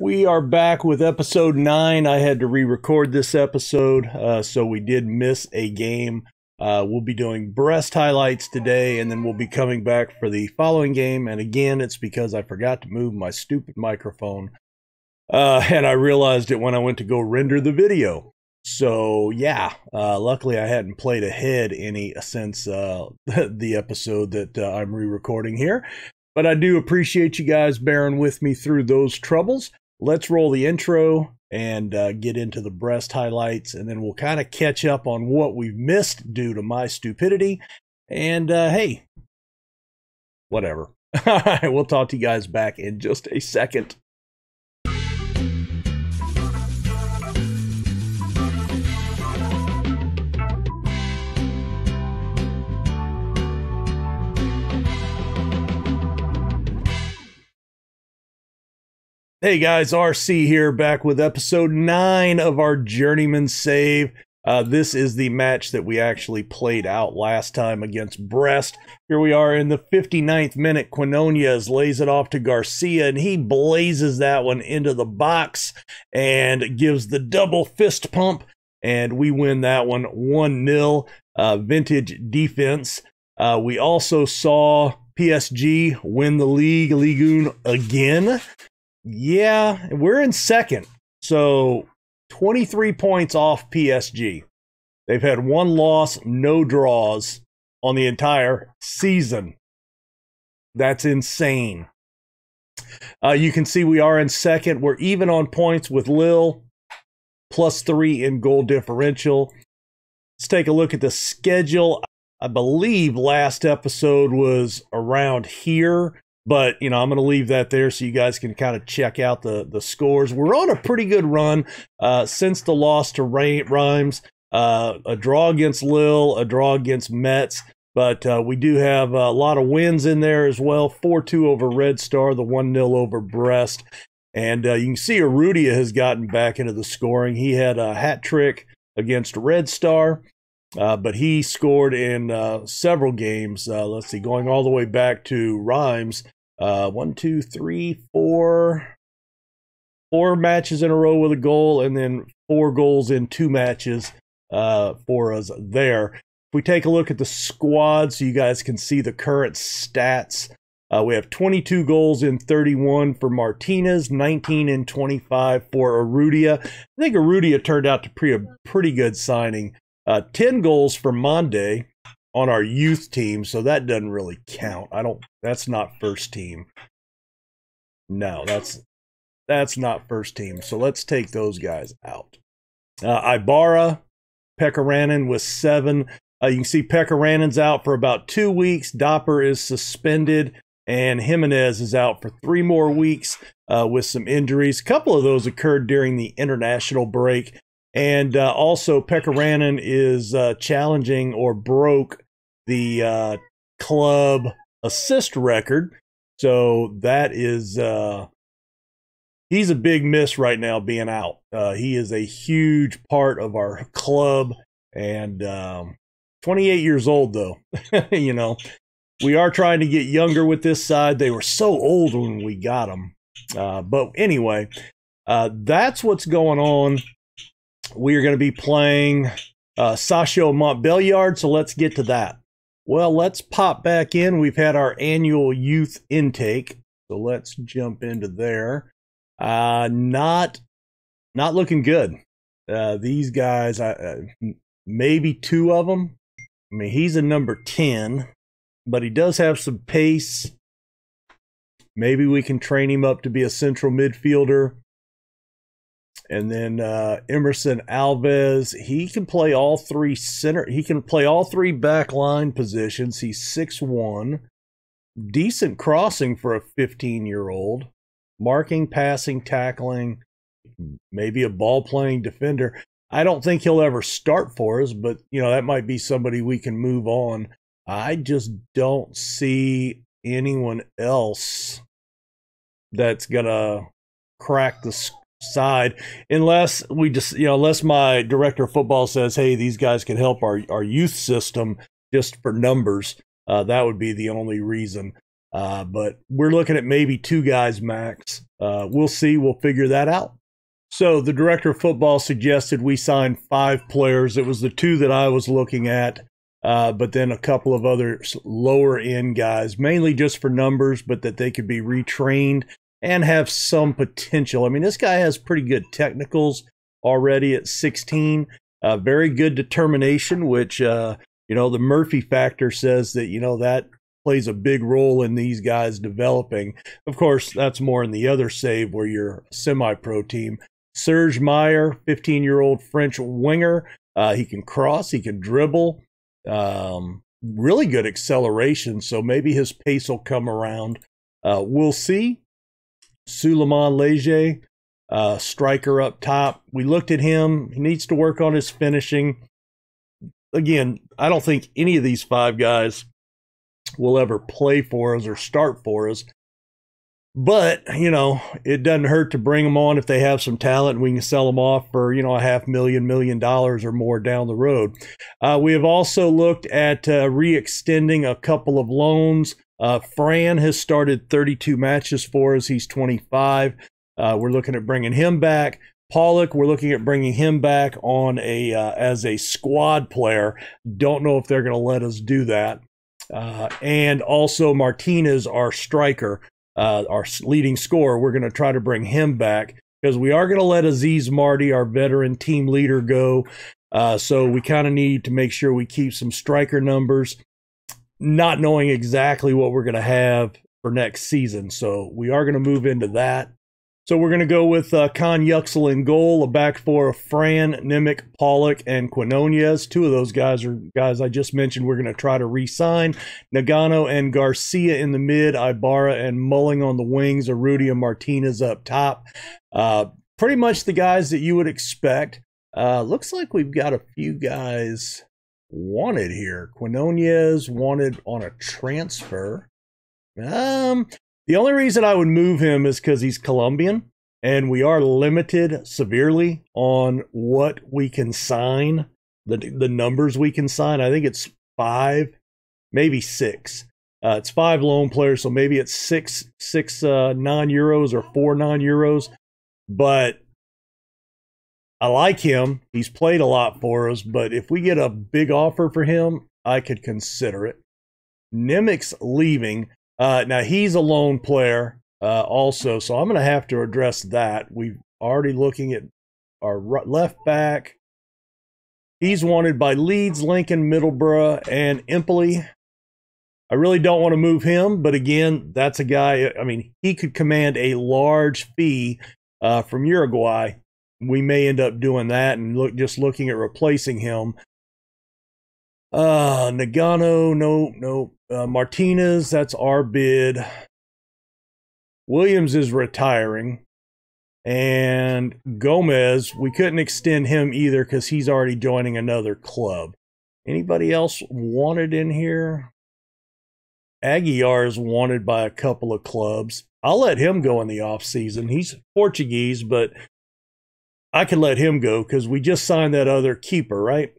We are back with episode 9. I had to re-record this episode, so we did miss a game. We'll be doing Brest highlights today, and then we'll be coming back for the following game. And again, it's because I forgot to move my stupid microphone, and I realized it when I went to go render the video. So, yeah, luckily I hadn't played ahead any since the episode that I'm re-recording here. But I do appreciate you guys bearing with me through those troubles. Let's roll the intro and get into the Brest highlights, and then we'll kind of catch up on what we've missed due to my stupidity. And, hey, whatever. All right, we'll talk to you guys back in just a second. Hey guys, RC here, back with episode 9 of our Journeyman Save. This is the match that we actually played out last time against Brest. Here we are in the 59th minute. Quinonez lays it off to Garcia, and he blazes that one into the box and gives the double fist pump, and we win that one 1-0. Vintage defense. We also saw PSG win the Ligue 1 again. Yeah, we're in second, so 23 points off PSG. They've had one loss, no draws on the entire season. That's insane. You can see we are in second. We're even on points with Lille, +3 in goal differential. Let's take a look at the schedule. I believe last episode was around here. But, you know, I'm going to leave that there so you guys can kind of check out the scores. We're on a pretty good run since the loss to Reims, a draw against Lille, a draw against Mets. But we do have a lot of wins in there as well. 4-2 over Red Star, the 1-0 over Brest. And you can see Arudia has gotten back into the scoring. He had a hat trick against Red Star. But he scored in several games. Let's see, going all the way back to Reims. 4 matches in a row with a goal, and then 4 goals in 2 matches for us there. If we take a look at the squad so you guys can see the current stats, we have 22 goals in 31 for Martinez, 19 in 25 for Arudia. I think Arudia turned out to be a pretty good signing. 10 goals for Monday on our youth team, so that doesn't really count. That's not first team. No, that's not first team. So let's take those guys out. Ibarra, Pekarainen with 7. You can see Pekarainen's out for about 2 weeks. Dopper is suspended, and Jimenez is out for 3 more weeks with some injuries. A couple of those occurred during the international break. And also, Pekarainen is challenging or broke the club assist record. So that is, he's a big miss right now being out. He is a huge part of our club. And 28 years old, though. You know, we are trying to get younger with this side. They were so old when we got them. But anyway, that's what's going on. We are going to be playing Sasha Montbelliard, so let's get to that. Well, let's pop back in. We've had our annual youth intake, so let's jump into there. Not looking good. These guys, maybe 2 of them. I mean, he's a number 10, but he does have some pace. Maybe we can train him up to be a central midfielder. And then Emerson Alves, he can play all 3 center. He can play all 3 backline positions. He's 6'1", decent crossing for a 15-year-old, marking, passing, tackling, maybe a ball-playing defender. I don't think he'll ever start for us, but you know that might be somebody we can move on. I just don't see anyone else that's gonna crack the score. Side, unless we just, you know, unless my director of football says, hey, these guys can help our youth system just for numbers. That would be the only reason. But we're looking at maybe two guys max. We'll see. We'll figure that out. So the director of football suggested we sign 5 players. It was the 2 that I was looking at, but then a couple of other lower-end guys, mainly just for numbers, but that they could be retrained and have some potential. I mean, this guy has pretty good technicals already at 16, very good determination, which, you know, the Murphy factor says that, you know, that plays a big role in these guys developing. Of course, that's more in the other save where you're a semi-pro team. Serge Meyer, 15-year-old French winger. He can cross, he can dribble, really good acceleration, so maybe his pace will come around. We'll see. Suleiman Leger, striker up top. We looked at him. He needs to work on his finishing. Again, I don't think any of these 5 guys will ever play for us or start for us. But, you know, it doesn't hurt to bring them on if they have some talent. We can sell them off for, you know, a $500,000 or more down the road. We have also looked at re-extending a couple of loans. Fran has started 32 matches for us. He's 25. We're looking at bringing him back. Pollock, we're looking at bringing him back on a as a squad player. Don't know if they're going to let us do that. And also Martinez, our striker, our leading scorer, we're going to try to bring him back because we are going to let Aziz Marty, our veteran team leader, go. So we kind of need to make sure we keep some striker numbers, not knowing exactly what we're going to have for next season. So we are going to move into that. So we're going to go with Kahn Yuxle in goal, a back four of Fran, Nimic, Pollock, and Quinonez. 2 of those guys are guys I just mentioned we're going to try to re-sign. Nagano and Garcia in the mid, Ibarra and Mulling on the wings, Arudia, Martinez up top. Pretty much the guys that you would expect. Looks like we've got a few guys wanted here. Quinonez wanted on a transfer. The only reason I would move him is because he's Colombian, and we are limited severely on what we can sign, the numbers we can sign. I think it's 5, maybe 6. It's 5 loan players, so maybe it's six non-Euros or 4 non-Euros. But I like him. He's played a lot for us, but if we get a big offer for him, I could consider it. Nimic's leaving. Now, he's a lone player also, so I'm going to have to address that. We're already looking at our left back. He's wanted by Leeds, Lincoln, Middlesbrough, and Empoli. I really don't want to move him, but again, that's a guy, I mean, he could command a large fee from Uruguay. We may end up doing that and looking at replacing him. Nagano, no. Martinez, that's our bid. Williams is retiring. And Gómez, we couldn't extend him either because he's already joining another club. Anybody else wanted in here? Aguiar is wanted by a couple of clubs. I'll let him go in the offseason. He's Portuguese, but I could let him go because we just signed that other keeper, right?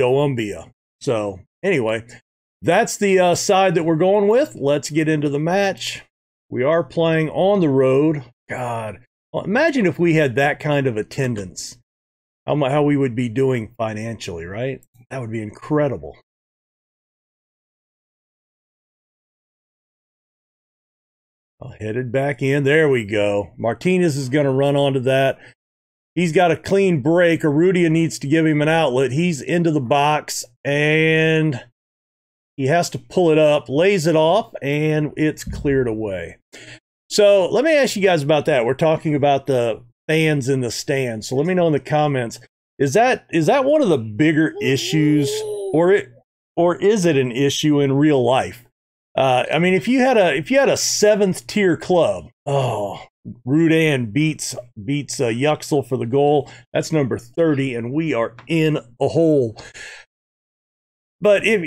Doumbia. So anyway, that's the side that we're going with. Let's get into the match. We are playing on the road. God, well, imagine if we had that kind of attendance, how we would be doing financially, right? That would be incredible. Headed back in. There we go. Martinez is going to run onto that. He's got a clean break. Arudia needs to give him an outlet. He's into the box, and he has to pull it up, lays it off, and it's cleared away. So let me ask you guys about that. We're talking about the fans in the stands. So let me know in the comments, is that one of the bigger issues, or is it an issue in real life? I mean, if you had a 7th tier club, oh, Rudan beats Yuxle for the goal. That's number 30, and we are in a hole. But if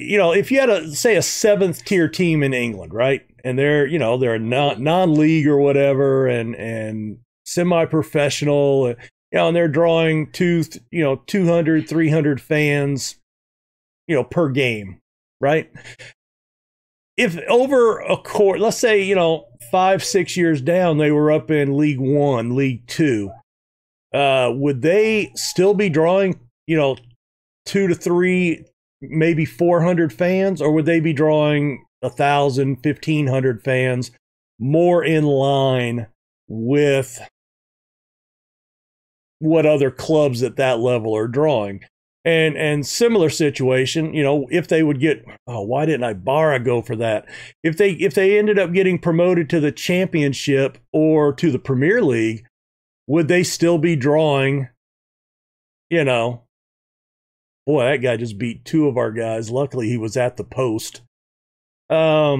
you had say a 7th tier team in England, right, and they're non-league or whatever, and semi-professional, and they're drawing 200, 300 fans, per game, right? if over a course, let's say, you know, 5-6 years down, they were up in League 1, League 2, would they still be drawing, you know, 200 to 300, maybe 400 fans, or would they be drawing 1,000, 1,500 fans, more in line with what other clubs at that level are drawing? And similar situation, you know, if they would get, oh, why didn't Ibarra go for that? If they ended up getting promoted to the Championship or to the Premier League, would they still be drawing, you know, boy, that guy just beat two of our guys. Luckily, he was at the post. But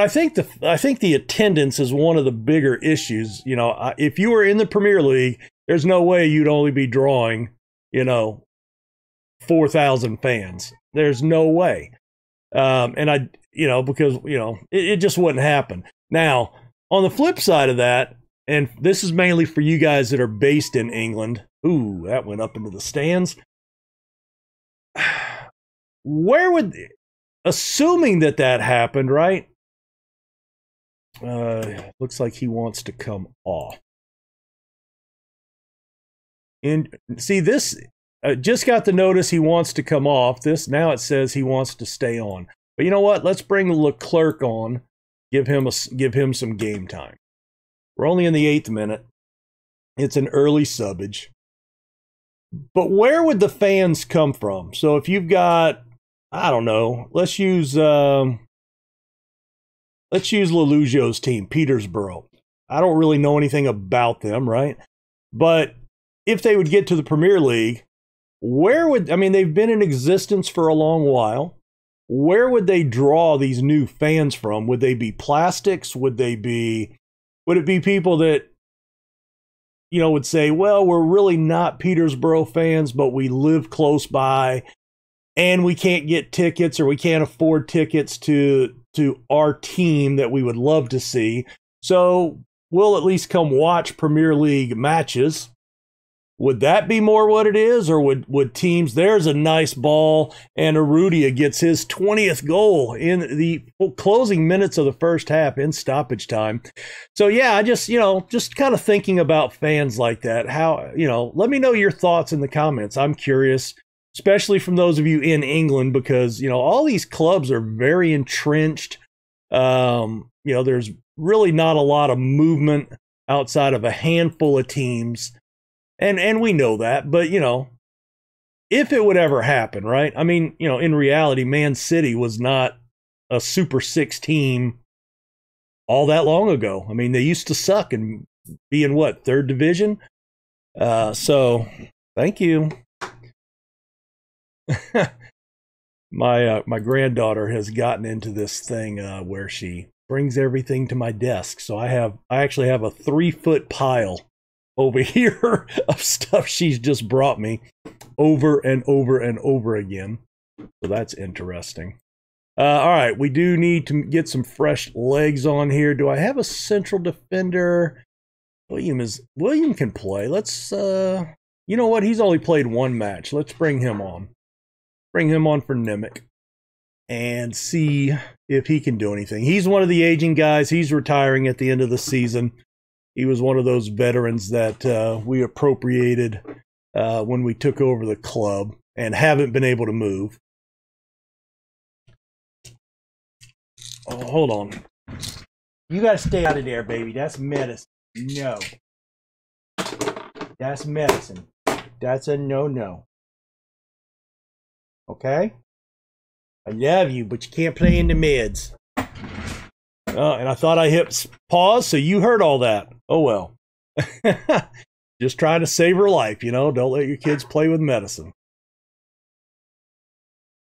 I think the attendance is one of the bigger issues. You know, if you were in the Premier League, there's no way you'd only be drawing, you know, 4,000 fans. There's no way. And I, you know, because, you know, it just wouldn't happen. Now, on the flip side of that, and this is mainly for you guys that are based in England. Ooh, that went up into the stands. Where would, assuming that that happened, right? Looks like he wants to come off. And see this, just got the notice he wants to come off. This now it says he wants to stay on. But you know what? Let's bring Leclerc on. Give him some game time. We're only in the 8th minute. It's an early subbage. But where would the fans come from? So if you've got, I don't know, let's use Lelujo's team, Petersburg. I don't really know anything about them, right? But if they would get to the Premier League, where would, I mean, they've been in existence for a long while. Where would they draw these new fans from? Would they be plastics? Would it be people that, you know, would say, well, we're really not Petersborough fans, but we live close by and we can't get tickets, or we can't afford tickets to our team that we would love to see. So we'll at least come watch Premier League matches. Would that be more what it is? Or would teams, there's a nice ball, and Arudia gets his 20th goal in the closing minutes of the first half in stoppage time. So, yeah, I just, you know, just kind of thinking about fans like that. How, you know, let me know your thoughts in the comments. I'm curious, especially from those of you in England, because, you know, all these clubs are very entrenched. You know, there's really not a lot of movement outside of a handful of teams. And we know that, but, you know, if it would ever happen, right? I mean, you know, in reality, Man City was not a Super 6 team all that long ago. I mean, they used to suck and be in, what, 3rd division? So, thank you. My granddaughter has gotten into this thing where she brings everything to my desk. So I actually have a 3-foot pile over here of stuff she's just brought me over and over and over again. So that's interesting. All right, we do need to get some fresh legs on here. Do I have a central defender? William can play. Let's, you know what? He's only played one match. Let's bring him on. Bring him on for Nimic and see if he can do anything. He's one of the aging guys. He's retiring at the end of the season. He was one of those veterans that we appropriated when we took over the club and haven't been able to move. Oh, hold on. You got to stay out of there, baby. That's medicine. No. That's medicine. That's a no-no. Okay? I love you, but you can't play in the mids. And I thought I hit pause, so you heard all that. Oh, well. Just trying to save her life, you know. Don't let your kids play with medicine.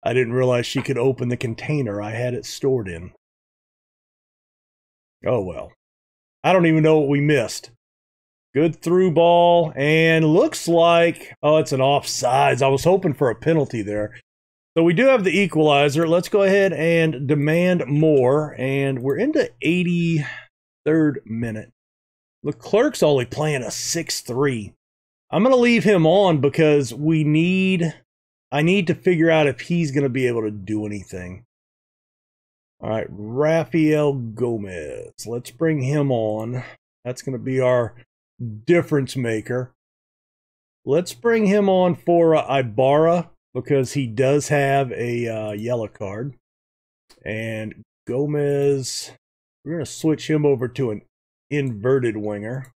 I didn't realize she could open the container I had it stored in. Oh, well. I don't even know what we missed. Good through ball, and looks like, oh, it's an offsides. I was hoping for a penalty there. So we do have the equalizer. Let's go ahead and demand more. And we're into 83rd minute. Leclerc's only playing a 6-3. I'm going to leave him on because I need to figure out if he's going to be able to do anything. All right, Rafael Gómez. Let's bring him on. That's going to be our difference maker. Let's bring him on for Ibarra because he does have a yellow card. And Gómez, we're going to switch him over to an inverted winger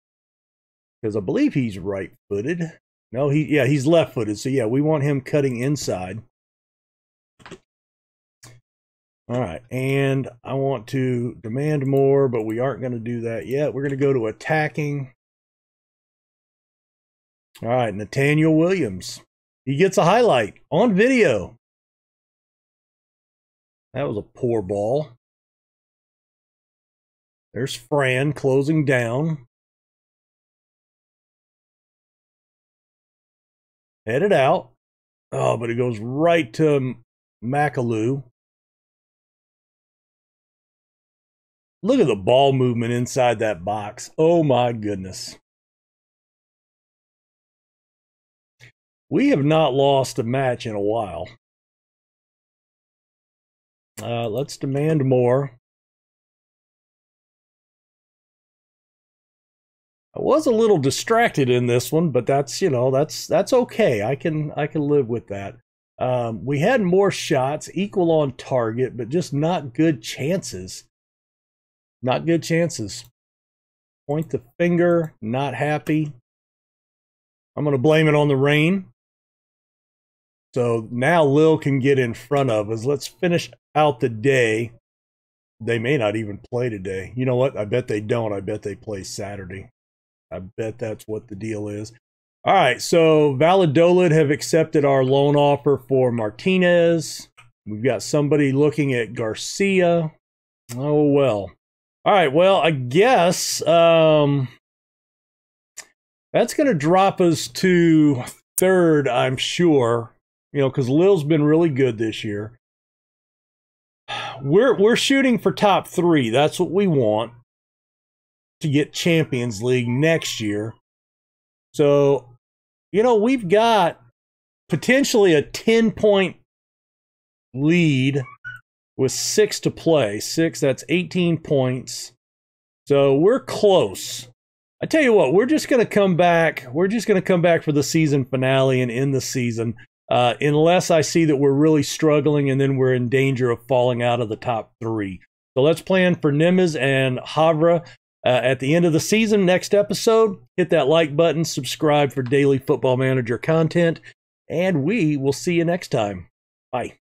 because I believe he's right-footed. No, he's left-footed. So, yeah, we want him cutting inside. All right, and I want to demand more, but we aren't going to do that yet. We're going to go to attacking. All right, Nathaniel Williams. He gets a highlight on video. That was a poor ball. There's Fran closing down. Headed out. Oh, but it goes right to McAloo. Look at the ball movement inside that box. Oh, my goodness. We have not lost a match in a while. Let's demand more. I was a little distracted in this one, but that's, you know, that's okay. I can live with that. We had more shots, equal on target, but just not good chances. Not good chances. Point the finger, not happy. I'm going to blame it on the rain. So now Lille can get in front of us. Let's finish out the day. They may not even play today. You know what? I bet they don't. I bet they play Saturday. I bet that's what the deal is. All right, so Valladolid have accepted our loan offer for Martinez. We've got somebody looking at Garcia. Oh, well. All right, well, I guess that's going to drop us to third, I'm sure, you know, because Lille's been really good this year. We're shooting for top three. That's what we want to get Champions League next year. So, you know, we've got potentially a 10-point lead with 6 to play. 6, that's 18 points. So we're close. I tell you what, we're just going to come back. We're just going to come back for the season finale and end the season, unless I see that we're really struggling and then we're in danger of falling out of the top three. So let's plan for Nimes and Havre at the end of the season. Next episode, hit that like button, subscribe for daily Football Manager content, and we will see you next time. Bye.